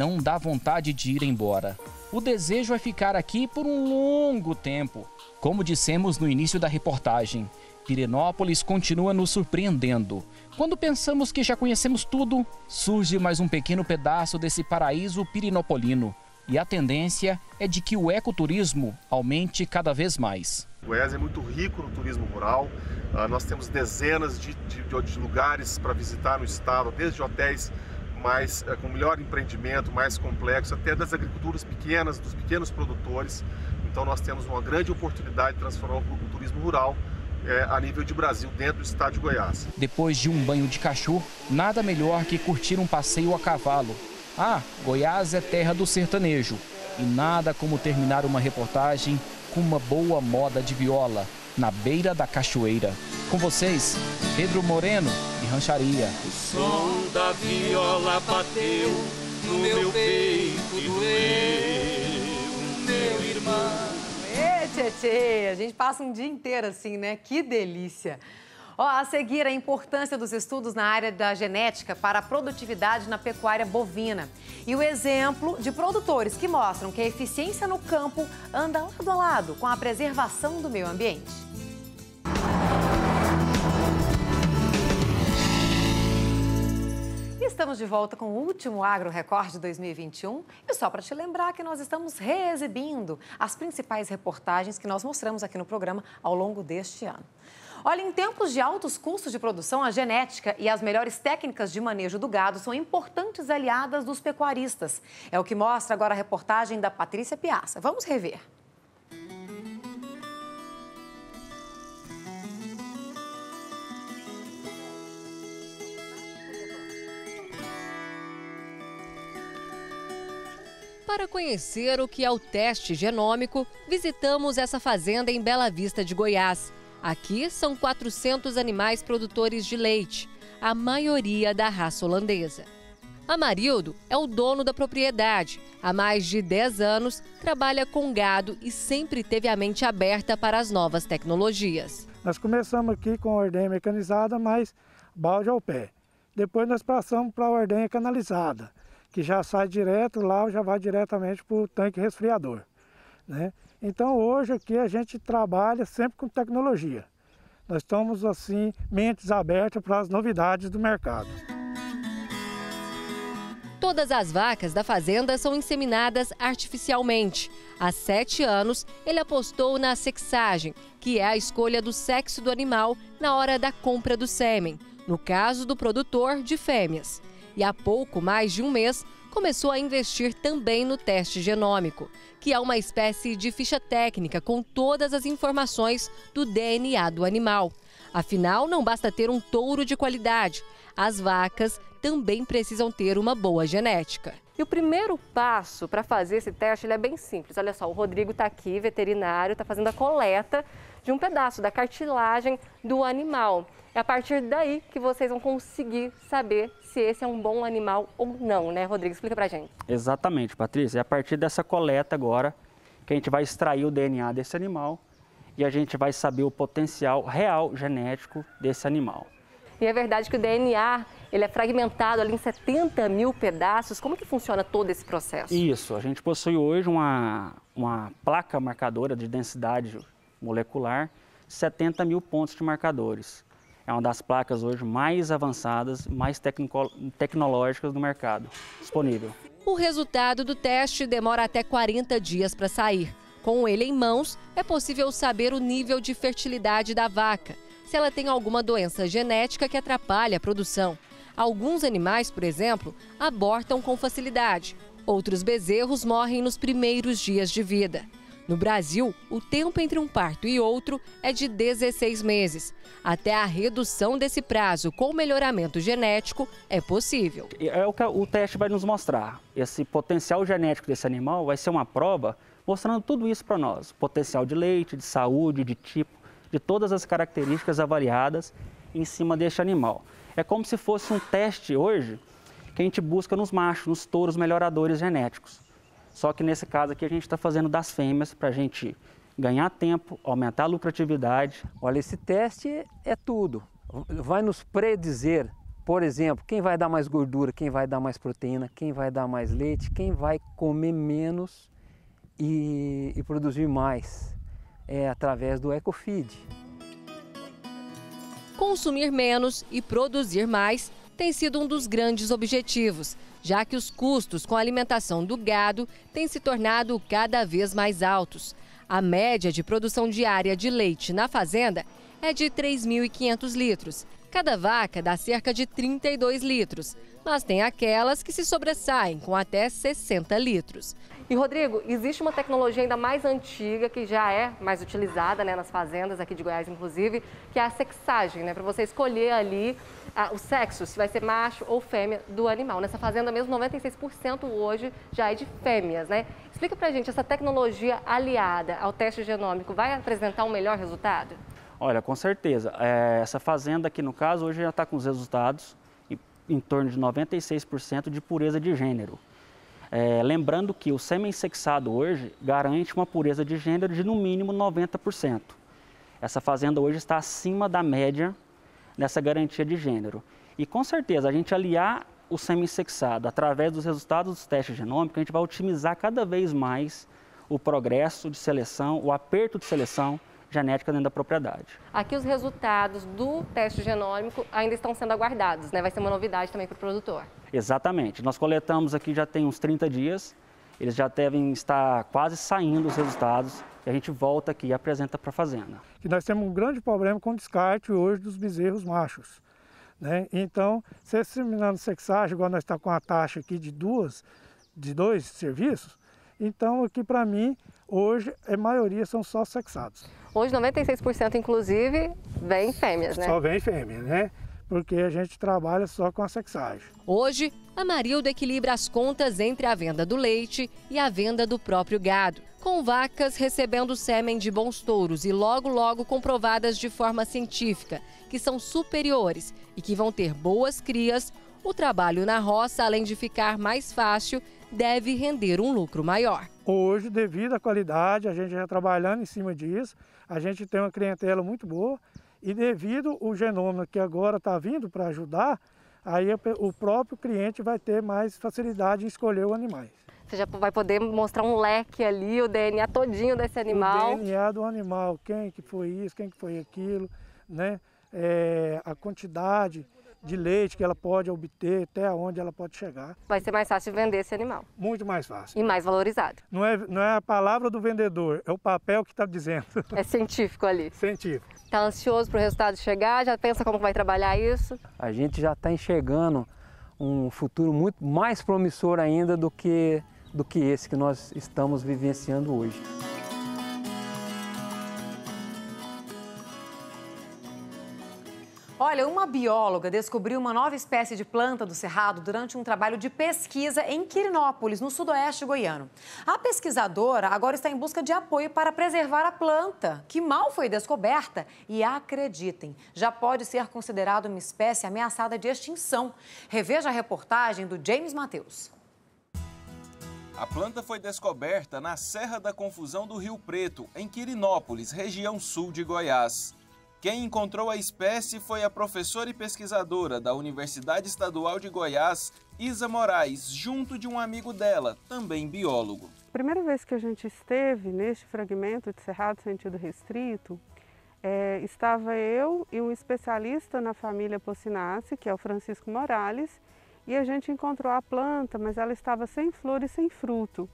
Não dá vontade de ir embora. O desejo é ficar aqui por um longo tempo. Como dissemos no início da reportagem, Pirenópolis continua nos surpreendendo. Quando pensamos que já conhecemos tudo, surge mais um pequeno pedaço desse paraíso pirinopolino. E a tendência é de que o ecoturismo aumente cada vez mais. Goiás é muito rico no turismo rural, uh, nós temos dezenas de, de, de lugares para visitar no estado, desde hotéis mais, com melhor empreendimento, mais complexo, até das agriculturas pequenas, dos pequenos produtores. Então nós temos uma grande oportunidade de transformar o turismo rural é, a nível de Brasil, dentro do estado de Goiás. Depois de um banho de cachorro, nada melhor que curtir um passeio a cavalo. Ah, Goiás é terra do sertanejo. E nada como terminar uma reportagem com uma boa moda de viola, na beira da cachoeira. Com vocês, Pedro Moreno e Rancharia. O som da viola bateu no meu peito e doeu, meu irmão. Ê, tchê, tchê, a gente passa um dia inteiro assim, né? Que delícia! Ó, a seguir, a importância dos estudos na área da genética para a produtividade na pecuária bovina. E o exemplo de produtores que mostram que a eficiência no campo anda lado a lado com a preservação do meio ambiente. Estamos de volta com o último Agro Record de dois mil e vinte e um. E só para te lembrar que nós estamos reexibindo as principais reportagens que nós mostramos aqui no programa ao longo deste ano. Olha, em tempos de altos custos de produção, a genética e as melhores técnicas de manejo do gado são importantes aliadas dos pecuaristas. É o que mostra agora a reportagem da Patrícia Piazza. Vamos rever. Para conhecer o que é o teste genômico, visitamos essa fazenda em Bela Vista de Goiás. Aqui são quatrocentos animais produtores de leite, a maioria da raça holandesa. Amarildo é o dono da propriedade. Há mais de dez anos, trabalha com gado e sempre teve a mente aberta para as novas tecnologias. Nós começamos aqui com a ordenha mecanizada, mas balde ao pé. Depois nós passamos para a ordenha canalizada, que já sai direto lá, já vai diretamente para o tanque resfriador, né? Então hoje aqui a gente trabalha sempre com tecnologia, Nós estamos, assim, mentes abertas para as novidades do mercado. Todas as vacas da fazenda são inseminadas artificialmente. Há sete anos, ele apostou na sexagem, que é a escolha do sexo do animal na hora da compra do sêmen, no caso do produtor de fêmeas. E há pouco mais de um mês, começou a investir também no teste genômico, que é uma espécie de ficha técnica com todas as informações do D N A do animal. Afinal, não basta ter um touro de qualidade, as vacas também precisam ter uma boa genética. E o primeiro passo para fazer esse teste ele é bem simples. Olha só, o Rodrigo está aqui, veterinário, está fazendo a coleta de um pedaço da cartilagem do animal. É a partir daí que vocês vão conseguir saber se esse é um bom animal ou não, né, Rodrigo? Explica pra gente. Exatamente, Patrícia. É a partir dessa coleta agora que a gente vai extrair o D N A desse animal e a gente vai saber o potencial real genético desse animal. E é verdade que o D N A ele é fragmentado ali em setenta mil pedaços. Como que funciona todo esse processo? Isso, a gente possui hoje uma, uma placa marcadora de densidade molecular, setenta mil pontos de marcadores. É uma das placas hoje mais avançadas, mais tecnico, tecnológicas do mercado disponível. O resultado do teste demora até quarenta dias para sair. Com ele em mãos, é possível saber o nível de fertilidade da vaca, se ela tem alguma doença genética que atrapalha a produção. Alguns animais, por exemplo, abortam com facilidade. Outros bezerros morrem nos primeiros dias de vida. No Brasil, o tempo entre um parto e outro é de dezesseis meses. Até a redução desse prazo com melhoramento genético é possível. É o que o teste vai nos mostrar. Esse potencial genético desse animal vai ser uma prova mostrando tudo isso para nós. Potencial de leite, de saúde, de tipo, de todas as características avaliadas em cima deste animal. É como se fosse um teste hoje que a gente busca nos machos, nos touros melhoradores genéticos. Só que nesse caso aqui a gente está fazendo das fêmeas para a gente ganhar tempo, aumentar a lucratividade. Olha, esse teste é tudo. Vai nos predizer, por exemplo, quem vai dar mais gordura, quem vai dar mais proteína, quem vai dar mais leite, quem vai comer menos e, e produzir mais. É através do Ecofeed. Consumir menos e produzir mais tem sido um dos grandes objetivos, já que os custos com a alimentação do gado têm se tornado cada vez mais altos. A média de produção diária de leite na fazenda é de três mil e quinhentos litros. Cada vaca dá cerca de trinta e dois litros, mas tem aquelas que se sobressaem com até sessenta litros. E, Rodrigo, existe uma tecnologia ainda mais antiga, que já é mais utilizada, né, nas fazendas aqui de Goiás, inclusive, que é a sexagem, né, para você escolher ali ah, o sexo, se vai ser macho ou fêmea do animal. Nessa fazenda mesmo, noventa e seis por cento hoje já é de fêmeas, né? Explica pra gente, essa tecnologia aliada ao teste genômico vai apresentar um melhor resultado? Olha, com certeza. É, essa fazenda aqui, no caso, hoje já está com os resultados em, em torno de noventa e seis por cento de pureza de gênero. É, lembrando que o sêmen sexado hoje garante uma pureza de gênero de no mínimo noventa por cento. Essa fazenda hoje está acima da média nessa garantia de gênero. E com certeza, a gente aliar o sêmen sexado através dos resultados dos testes genômicos, a gente vai otimizar cada vez mais o progresso de seleção, o aperto de seleção genética dentro da propriedade. Aqui os resultados do teste genômico ainda estão sendo aguardados, né? Vai ser uma novidade também para o produtor. Exatamente. Nós coletamos aqui já tem uns trinta dias, eles já devem estar quase saindo os resultados e a gente volta aqui e apresenta para a fazenda. E nós temos um grande problema com o descarte hoje dos bezerros machos, né? Então, se exterminando sexagem, igual nós estamos com a taxa aqui de duas, de dois serviços, então aqui para mim, hoje, a maioria são só sexados. Hoje, noventa e seis por cento, inclusive, vem fêmeas, né? Só vem fêmeas, né? Porque a gente trabalha só com a sexagem. Hoje, a Marilda equilibra as contas entre a venda do leite e a venda do próprio gado, com vacas recebendo sêmen de bons touros e logo, logo comprovadas de forma científica, que são superiores e que vão ter boas crias. O trabalho na roça, além de ficar mais fácil, deve render um lucro maior. Hoje, devido à qualidade, a gente já trabalhando em cima disso, a gente tem uma clientela muito boa e devido ao genoma que agora está vindo para ajudar, aí o próprio cliente vai ter mais facilidade em escolher os animais. Você já vai poder mostrar um leque ali, o D N A todinho desse animal. O D N A do animal, quem que foi isso, quem que foi aquilo, né, é, a quantidade de leite que ela pode obter, até onde ela pode chegar. Vai ser mais fácil de vender esse animal. Muito mais fácil. E mais valorizado. Não é, não é a palavra do vendedor, é o papel que está dizendo. É científico ali. Científico. Está ansioso para o resultado chegar? Já pensa como vai trabalhar isso? A gente já está enxergando um futuro muito mais promissor ainda do que, do que esse que nós estamos vivenciando hoje. Olha, uma bióloga descobriu uma nova espécie de planta do cerrado durante um trabalho de pesquisa em Quirinópolis, no sudoeste goiano. A pesquisadora agora está em busca de apoio para preservar a planta, que mal foi descoberta e, acreditem, já pode ser considerada uma espécie ameaçada de extinção. Reveja a reportagem do James Matheus. A planta foi descoberta na Serra da Confusão do Rio Preto, em Quirinópolis, região sul de Goiás. Quem encontrou a espécie foi a professora e pesquisadora da Universidade Estadual de Goiás, Isa Moraes, junto de um amigo dela, também biólogo. A primeira vez que a gente esteve neste fragmento de cerrado sentido restrito, é, estava eu e um especialista na família Pocinacea, que é o Francisco Morales, e a gente encontrou a planta, mas ela estava sem flor e sem fruto.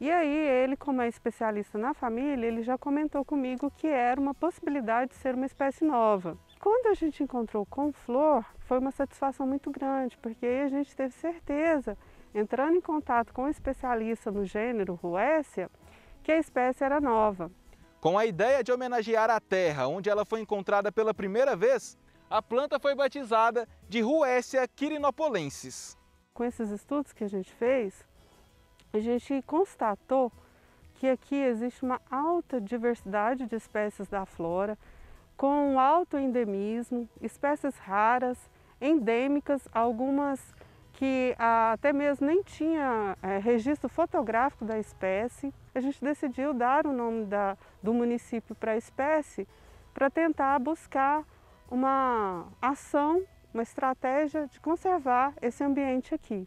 E aí ele, como é especialista na família, ele já comentou comigo que era uma possibilidade de ser uma espécie nova. Quando a gente encontrou com flor, foi uma satisfação muito grande, porque aí a gente teve certeza, entrando em contato com um especialista no gênero Ruécia, que a espécie era nova. Com a ideia de homenagear a terra onde ela foi encontrada pela primeira vez, a planta foi batizada de Ruécia quirinopolensis. Com esses estudos que a gente fez, a gente constatou que aqui existe uma alta diversidade de espécies da flora, com um alto endemismo, espécies raras, endêmicas, algumas que até mesmo nem tinha é, registro fotográfico da espécie. A gente decidiu dar o nome da, do município para a espécie para tentar buscar uma ação, uma estratégia de conservar esse ambiente aqui.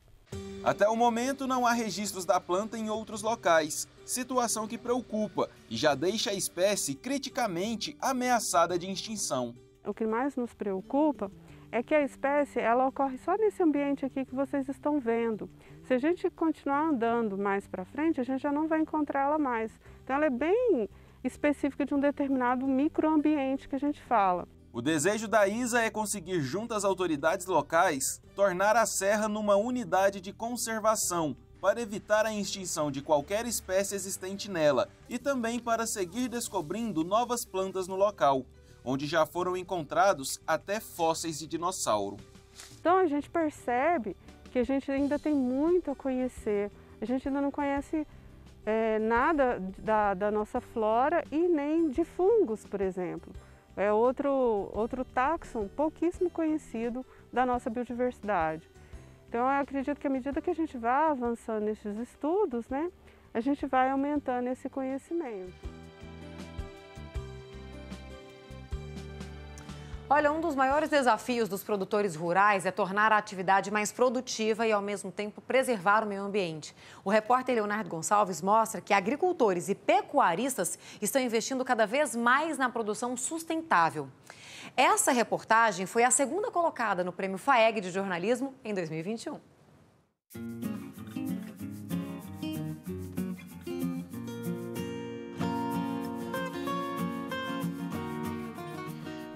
Até o momento, não há registros da planta em outros locais, situação que preocupa e já deixa a espécie criticamente ameaçada de extinção. O que mais nos preocupa é que a espécie ela ocorre só nesse ambiente aqui que vocês estão vendo. Se a gente continuar andando mais para frente, a gente já não vai encontrar ela mais. Então ela é bem específica de um determinado microambiente que a gente fala. O desejo da Isa é conseguir, junto às autoridades locais, tornar a serra numa unidade de conservação para evitar a extinção de qualquer espécie existente nela e também para seguir descobrindo novas plantas no local, onde já foram encontrados até fósseis de dinossauro. Então a gente percebe que a gente ainda tem muito a conhecer, a gente ainda não conhece é, nada da, da nossa flora e nem de fungos, por exemplo. É outro, outro táxon pouquíssimo conhecido da nossa biodiversidade. Então, eu acredito que à medida que a gente vai avançando nesses estudos, né, a gente vai aumentando esse conhecimento. Olha, um dos maiores desafios dos produtores rurais é tornar a atividade mais produtiva e, ao mesmo tempo, preservar o meio ambiente. O repórter Leonardo Gonçalves mostra que agricultores e pecuaristas estão investindo cada vez mais na produção sustentável. Essa reportagem foi a segunda colocada no Prêmio FAEG de Jornalismo em dois mil e vinte e um.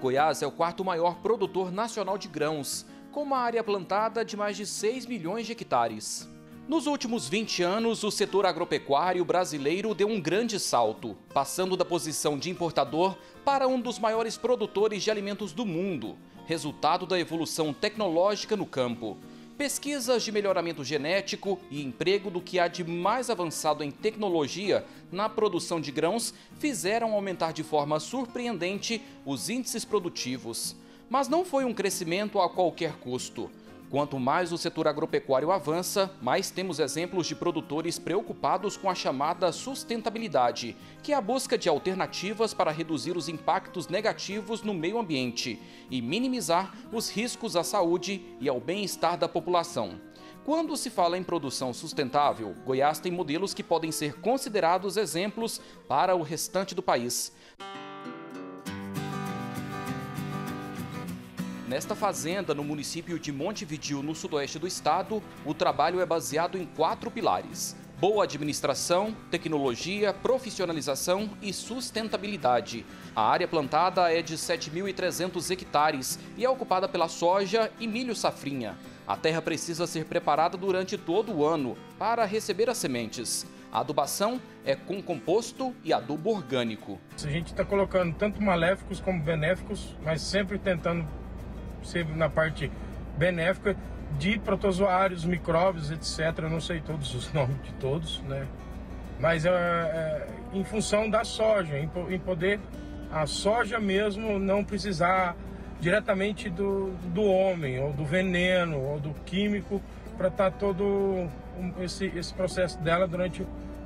Goiás é o quarto maior produtor nacional de grãos, com uma área plantada de mais de seis milhões de hectares. Nos últimos vinte anos, o setor agropecuário brasileiro deu um grande salto, passando da posição de importador para um dos maiores produtores de alimentos do mundo, resultado da evolução tecnológica no campo. Pesquisas de melhoramento genético e emprego do que há de mais avançado em tecnologia na produção de grãos fizeram aumentar de forma surpreendente os índices produtivos. Mas não foi um crescimento a qualquer custo. Quanto mais o setor agropecuário avança, mais temos exemplos de produtores preocupados com a chamada sustentabilidade, que é a busca de alternativas para reduzir os impactos negativos no meio ambiente e minimizar os riscos à saúde e ao bem-estar da população. Quando se fala em produção sustentável, Goiás tem modelos que podem ser considerados exemplos para o restante do país. Nesta fazenda, no município de Montevidio, no sudoeste do estado, o trabalho é baseado em quatro pilares: boa administração, tecnologia, profissionalização e sustentabilidade. A área plantada é de sete mil e trezentos hectares e é ocupada pela soja e milho safrinha. A terra precisa ser preparada durante todo o ano para receber as sementes. A adubação é com composto e adubo orgânico. A gente está colocando tanto maléficos como benéficos, mas sempre tentando ser na parte benéfica, de protozoários, micróbios, etcétera. Eu não sei todos os nomes de todos, né? Mas é, é em função da soja, em, em poder a soja mesmo não precisar diretamente do, do homem, ou do veneno, ou do químico, para estar todo esse, esse processo dela durante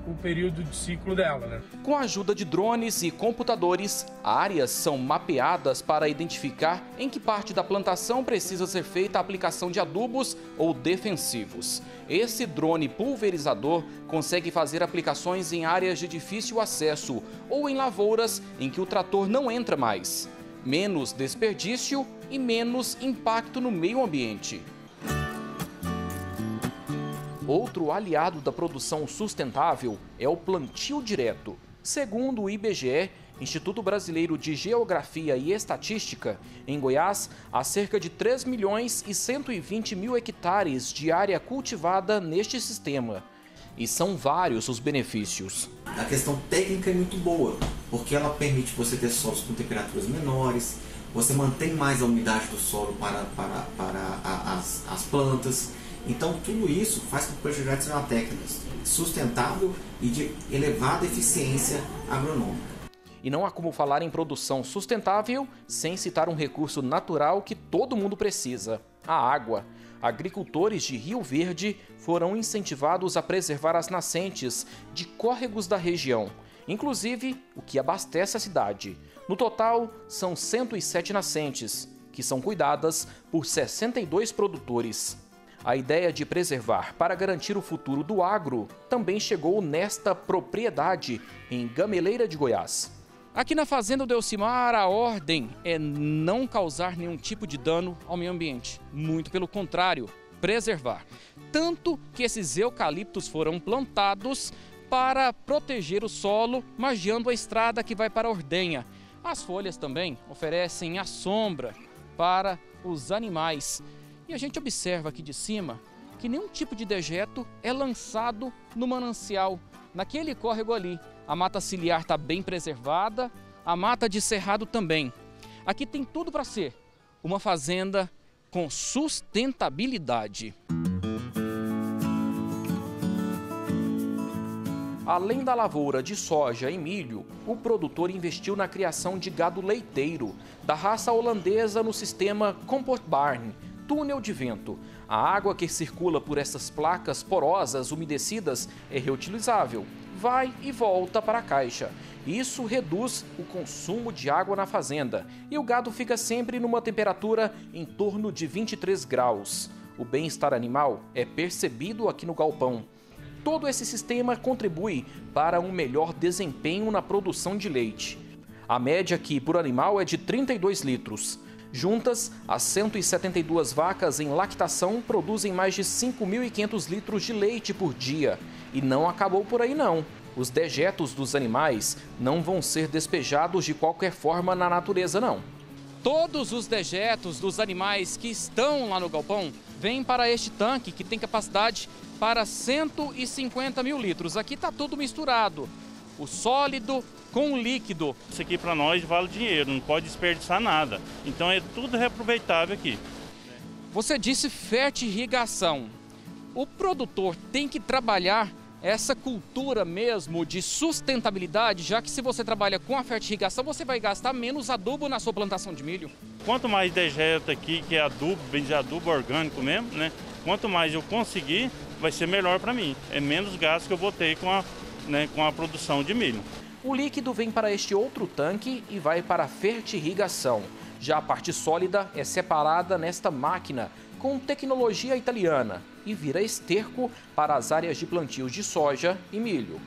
o período de ciclo dela, né? Com a ajuda de drones e computadores, áreas são mapeadas para identificar em que parte da plantação precisa ser feita a aplicação de adubos ou defensivos. Esse drone pulverizador consegue fazer aplicações em áreas de difícil acesso ou em lavouras em que o trator não entra mais. Menos desperdício e menos impacto no meio ambiente. Outro aliado da produção sustentável é o plantio direto. Segundo o I B G E, Instituto Brasileiro de Geografia e Estatística, em Goiás, há cerca de três milhões e cento e vinte mil hectares de área cultivada neste sistema. E são vários os benefícios. A questão técnica é muito boa, porque ela permite você ter solos com temperaturas menores, você mantém mais a umidade do solo para, para, para as, as plantas. Então, tudo isso faz com que o projeto seja uma técnica sustentável e de elevada eficiência agronômica. E não há como falar em produção sustentável sem citar um recurso natural que todo mundo precisa: a água. Agricultores de Rio Verde foram incentivados a preservar as nascentes de córregos da região, inclusive o que abastece a cidade. No total, são cento e sete nascentes, que são cuidadas por sessenta e dois produtores. A ideia de preservar para garantir o futuro do agro também chegou nesta propriedade, em Gameleira de Goiás. Aqui na Fazenda Delcimar, a ordem é não causar nenhum tipo de dano ao meio ambiente. Muito pelo contrário, preservar. Tanto que esses eucaliptos foram plantados para proteger o solo, margeando a estrada que vai para a ordenha. As folhas também oferecem a sombra para os animais. E a gente observa aqui de cima que nenhum tipo de dejeto é lançado no manancial, naquele córrego ali. A mata ciliar está bem preservada, a mata de cerrado também. Aqui tem tudo para ser uma fazenda com sustentabilidade. Além da lavoura de soja e milho, o produtor investiu na criação de gado leiteiro, da raça holandesa, no sistema Compost Barn, túnel de vento. A água que circula por essas placas porosas umedecidas é reutilizável, vai e volta para a caixa. Isso reduz o consumo de água na fazenda e o gado fica sempre numa temperatura em torno de vinte e três graus. O bem-estar animal é percebido aqui no galpão. Todo esse sistema contribui para um melhor desempenho na produção de leite. A média aqui por animal é de trinta e dois litros. Juntas, as cento e setenta e duas vacas em lactação produzem mais de cinco mil e quinhentos litros de leite por dia. E não acabou por aí não. Os dejetos dos animais não vão ser despejados de qualquer forma na natureza não. Todos os dejetos dos animais que estão lá no galpão vêm para este tanque que tem capacidade para cento e cinquenta mil litros. Aqui está tudo misturado, o sólido com o líquido. Isso aqui para nós vale dinheiro, não pode desperdiçar nada. Então é tudo reaproveitável aqui. Você disse fertirrigação. O produtor tem que trabalhar essa cultura mesmo de sustentabilidade, já que se você trabalha com a fertirrigação, você vai gastar menos adubo na sua plantação de milho. Quanto mais dejeto aqui, que é adubo, bem de adubo orgânico mesmo, né? Quanto mais eu conseguir, vai ser melhor para mim. É menos gasto que eu vou ter com a, né, com a produção de milho. O líquido vem para este outro tanque e vai para a fertirrigação. Já a parte sólida é separada nesta máquina com tecnologia italiana e vira esterco para as áreas de plantios de soja e milho.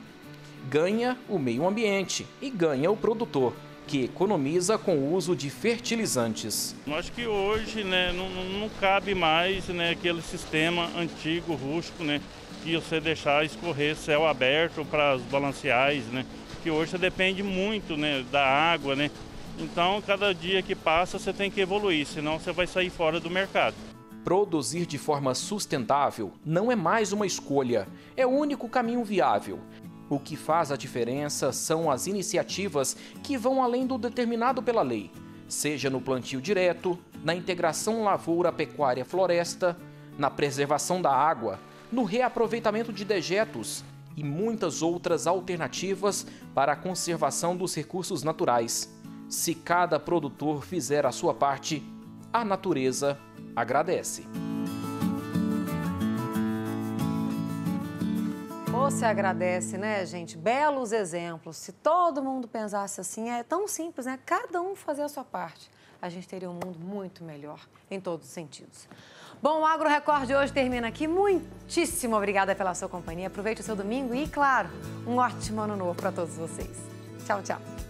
Ganha o meio ambiente e ganha o produtor, que economiza com o uso de fertilizantes. Acho que hoje, né, não, não cabe mais, né, aquele sistema antigo, rústico, né, que você deixar escorrer céu aberto para as mananciais, né, que hoje você depende muito, né, da água, né. Então, cada dia que passa, você tem que evoluir, senão você vai sair fora do mercado. Produzir de forma sustentável não é mais uma escolha, é o único caminho viável. O que faz a diferença são as iniciativas que vão além do determinado pela lei, seja no plantio direto, na integração lavoura-pecuária-floresta, na preservação da água, no reaproveitamento de dejetos e muitas outras alternativas para a conservação dos recursos naturais. Se cada produtor fizer a sua parte, a natureza agradece. Você agradece, né, gente? Belos exemplos. Se todo mundo pensasse assim, é tão simples, né? Cada um fazer a sua parte. A gente teria um mundo muito melhor em todos os sentidos. Bom, o Agro Record de hoje termina aqui. Muitíssimo obrigada pela sua companhia. Aproveite o seu domingo e, claro, um ótimo ano novo para todos vocês. Tchau, tchau.